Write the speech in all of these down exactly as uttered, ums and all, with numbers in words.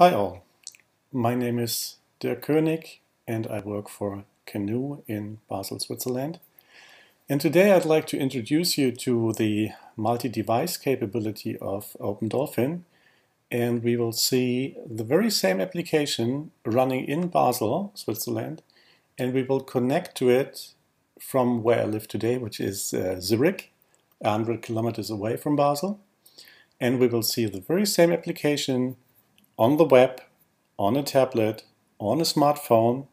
Hi all, my name is Dierk Koenig and I work for Canoo in Basel, Switzerland. And today I'd like to introduce you to the multi-device capability of OpenDolphin, and we will see the very same application running in Basel, Switzerland, and we will connect to it from where I live today, which is uh, Zurich, one hundred kilometers away from Basel. And we will see the very same application on the web, on a tablet, on a smartphone,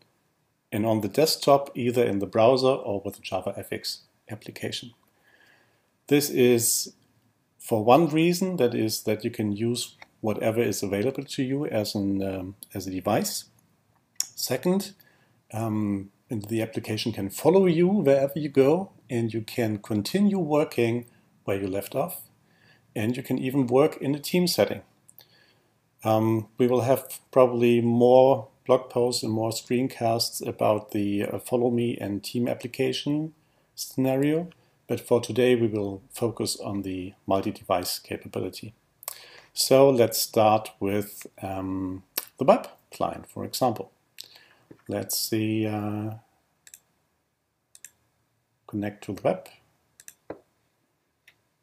and on the desktop, either in the browser or with the JavaFX application. This is for one reason, that is that you can use whatever is available to you as, an, um, as a device. Second, um, the application can follow you wherever you go, and you can continue working where you left off, and you can even work in a team setting. Um, we will have probably more blog posts and more screencasts about the uh, follow me and team application scenario, but for today we will focus on the multi-device capability. So let's start with um, the web client, for example. Let's see, uh, connect to the web.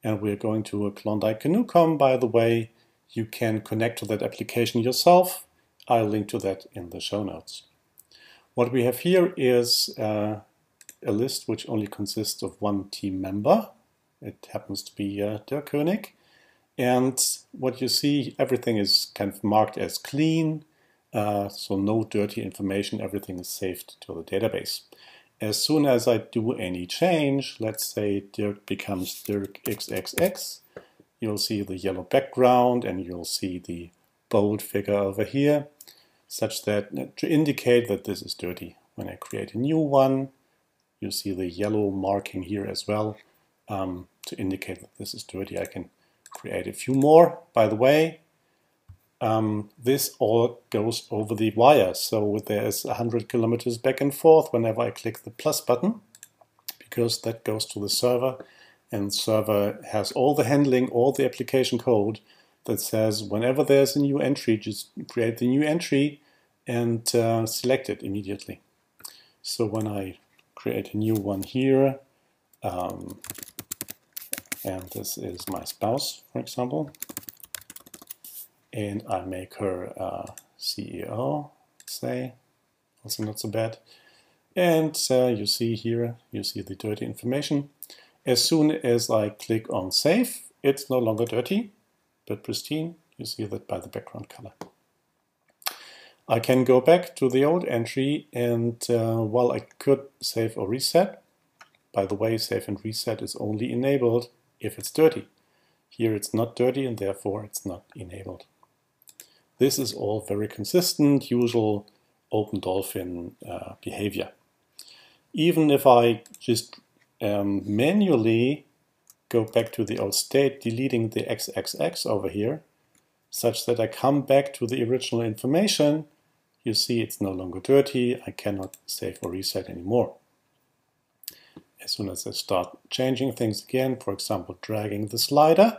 And we're going to a klondike dot canoo dot com, by the way. You can connect to that application yourself. I'll link to that in the show notes. What we have here is uh, a list which only consists of one team member. It happens to be uh, Dierk Koenig. And what you see, everything is kind of marked as clean, uh, so no dirty information. Everything is saved to the database. As soon as I do any change, let's say Dierk becomes Dierk triple X, you'll see the yellow background and you'll see the bold figure over here, such that to indicate that this is dirty. When I create a new one, you see the yellow marking here as well, um, to indicate that this is dirty. I can create a few more, by the way. Um, this all goes over the wire, so there's one hundred kilometers back and forth whenever I click the plus button, because that goes to the server. And server has all the handling, all the application code that says whenever there's a new entry, just create the new entry and uh, select it immediately. So when I create a new one here, um, and this is my spouse, for example, and I make her uh, C E O, say, also not so bad. And uh, you see here, you see the dirty information. As soon as I click on Save, it's no longer dirty, but pristine. You see that by the background color. I can go back to the old entry, and uh, while I could save or reset, by the way, save and reset is only enabled if it's dirty. Here it's not dirty, and therefore it's not enabled. This is all very consistent, usual OpenDolphin uh, behavior. Even if I just Um, manually go back to the old state, deleting the triple X over here, such that I come back to the original information, you see it's no longer dirty, I cannot save or reset anymore. As soon as I start changing things again, for example dragging the slider,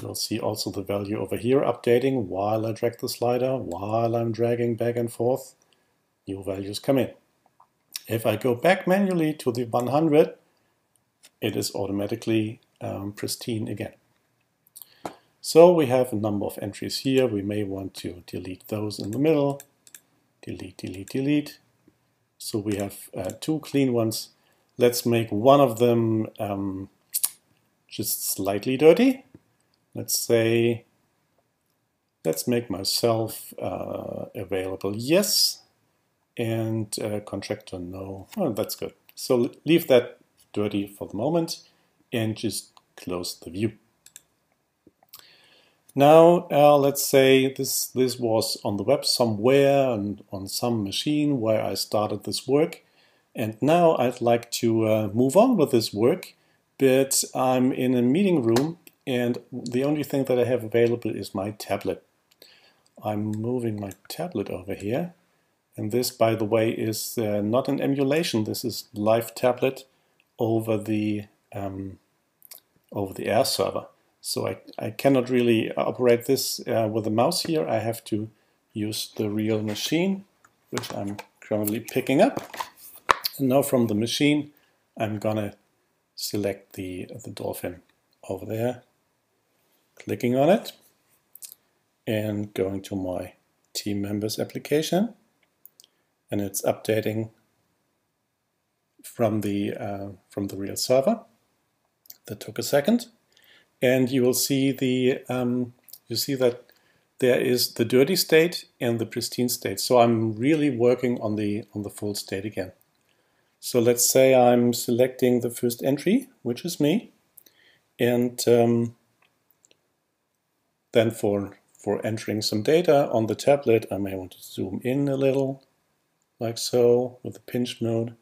you'll see also the value over here updating while I drag the slider, while I'm dragging back and forth, new values come in. If I go back manually to the one hundred, it is automatically um, pristine again. So we have a number of entries here. We may want to delete those in the middle. Delete, delete, delete. So we have uh, two clean ones. Let's make one of them um, just slightly dirty. Let's say, let's make myself uh, available, yes. And uh, contractor, no. Oh, that's good. So leave that dirty for the moment and just close the view. Now uh, let's say this, this was on the web somewhere and on some machine where I started this work. And now I'd like to uh, move on with this work, but I'm in a meeting room and the only thing that I have available is my tablet. I'm moving my tablet over here. And this, by the way, is uh, not an emulation. This is live tablet over the um, over the air server. So I, I cannot really operate this uh, with a mouse here. I have to use the real machine, which I'm currently picking up. And now from the machine, I'm gonna select the, the dolphin over there, clicking on it, and going to my team members application. And it's updating from the, uh, from the real server. That took a second. And you will see the, um, you see that there is the dirty state and the pristine state. So I'm really working on the, on the full state again. So let's say I'm selecting the first entry, which is me. And um, then for, for entering some data on the tablet, I may want to zoom in a little, like so, with the pinch mode.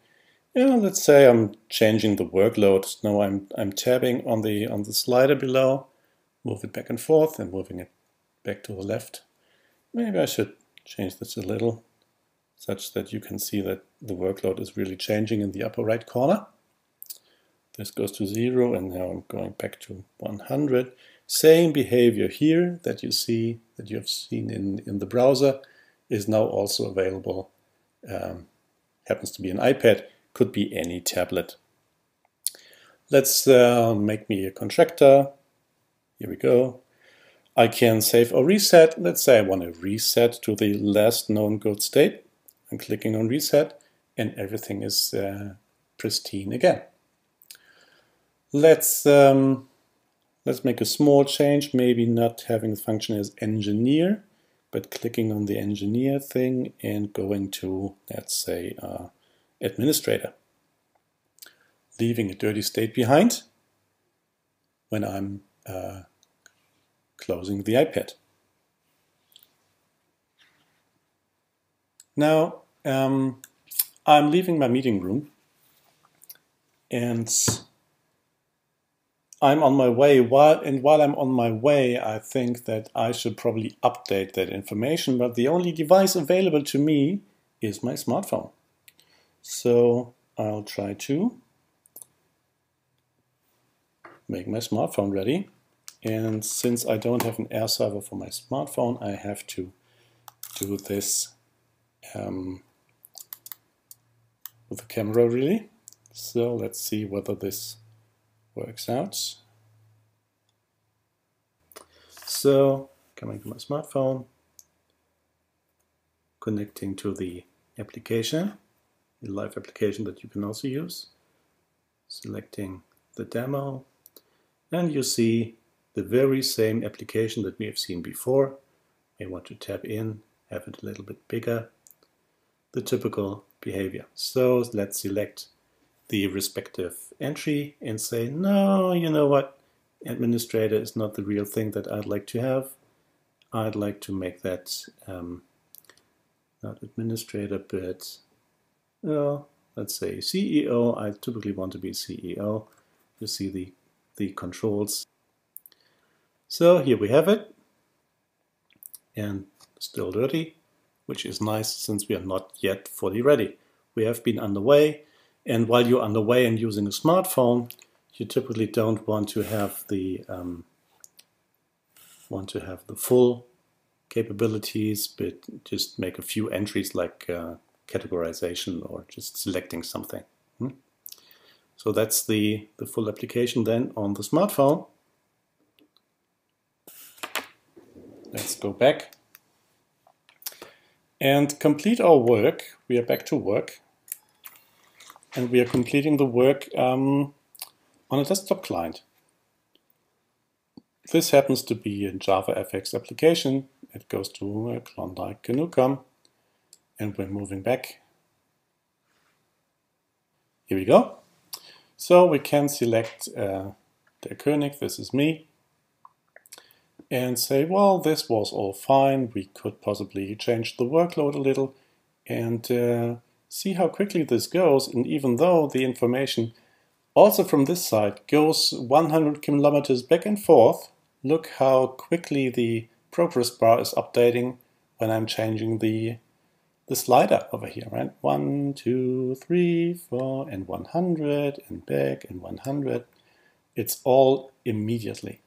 And let's say I'm changing the workload. Now I'm, I'm tabbing on the, on the slider below, move it back and forth, and moving it back to the left. Maybe I should change this a little, such that you can see that the workload is really changing in the upper right corner. This goes to zero, and now I'm going back to one hundred. Same behavior here that you see, that you have seen in, in the browser, is now also available. Um, happens to be an iPad, could be any tablet. Let's uh, make me a contractor. Here we go. I can save or reset. Let's say I want to reset to the last known good state. I'm clicking on reset, and everything is uh, pristine again. Let's um, let's make a small change, maybe not having the function as engineer, but clicking on the engineer thing and going to, let's say, uh, administrator, leaving a dirty state behind when I'm uh, closing the iPad. Now, um, I'm leaving my meeting room, and I'm on my way. While, and while I'm on my way, I think that I should probably update that information, but the only device available to me is my smartphone. So I'll try to make my smartphone ready. And since I don't have an Air server for my smartphone, I have to do this Um, with the camera, really. So let's see whether this works out. So coming to my smartphone, connecting to the application, the live application that you can also use, selecting the demo, and you see the very same application that we have seen before. I want to tap in, have it a little bit bigger. The typical behavior. So let's select the respective entry and say, no, you know what, administrator is not the real thing that I'd like to have. I'd like to make that um, not administrator, but uh, let's say C E O. I typically want to be C E O. You see the, the controls. So here we have it, and still dirty, which is nice since we are not yet fully ready. We have been underway, and while you're underway and using a smartphone, you typically don't want to have the um, want to have the full capabilities, but just make a few entries like uh, categorization or just selecting something. Hmm? So that's the the full application then on the smartphone. Let's go back and complete our work. We are back to work, and we are completing the work um, on a desktop client. This happens to be a JavaFX application. It goes to uh, klondike dot canoo dot com, and we're moving back. Here we go. So we can select uh, Dierk Koenig, this is me, and say, well, this was all fine. We could possibly change the workload a little and uh, see how quickly this goes. And even though the information also from this side goes one hundred kilometers back and forth, look how quickly the progress bar is updating when I'm changing the, the slider over here, right? One, two, three, four, and one hundred, and back, and one hundred. It's all immediately.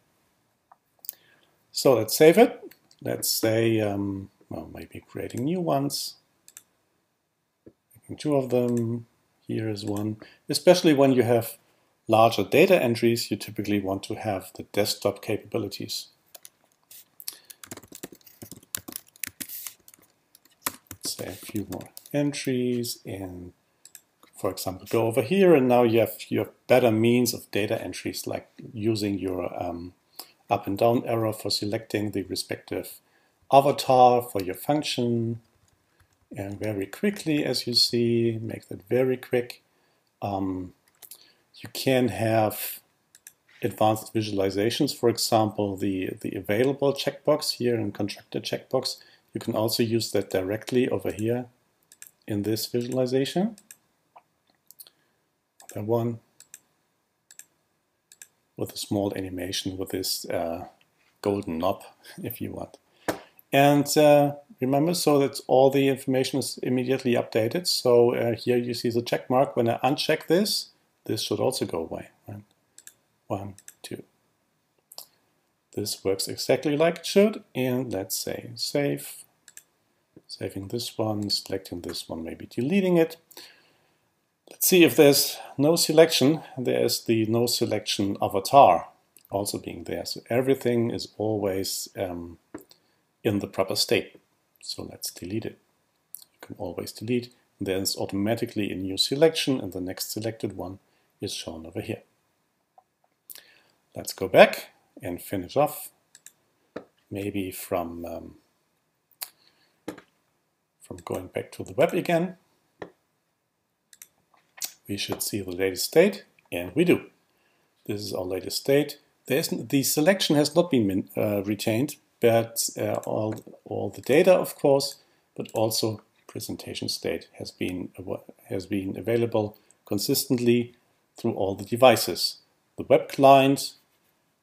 So let's save it. Let's say um, Well, maybe creating new ones, making two of them. Here is one. Especially when you have larger data entries, you typically want to have the desktop capabilities. Let's say a few more entries and, for example, go over here, and now you have, you have better means of data entries, like using your um, up and down arrow for selecting the respective avatar for your function. And very quickly, as you see, make that very quick. Um, you can have advanced visualizations, for example, the, the available checkbox here in constructor checkbox. You can also use that directly over here in this visualization. That one with a small animation with this uh, golden knob, if you want. And uh, remember, so that all the information is immediately updated. So uh, here you see the check mark. When I uncheck this, this should also go away. Right? One, two. This works exactly like it should. And let's say save. Saving this one, selecting this one, maybe deleting it. Let's see if there's no selection. There's the no selection avatar also being there. So everything is always um, in the proper state. So let's delete it. You can always delete. There's automatically a new selection, and the next selected one is shown over here. Let's go back and finish off. Maybe from, um, from going back to the web again. We should see the latest state, and we do. This is our latest state. There's, the selection has not been uh, retained, but uh, all, all the data, of course, but also presentation state has been, has been available consistently through all the devices. The web client,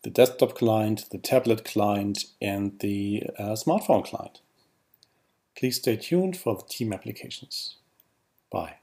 the desktop client, the tablet client, and the uh, smartphone client. Please stay tuned for the team applications. Bye.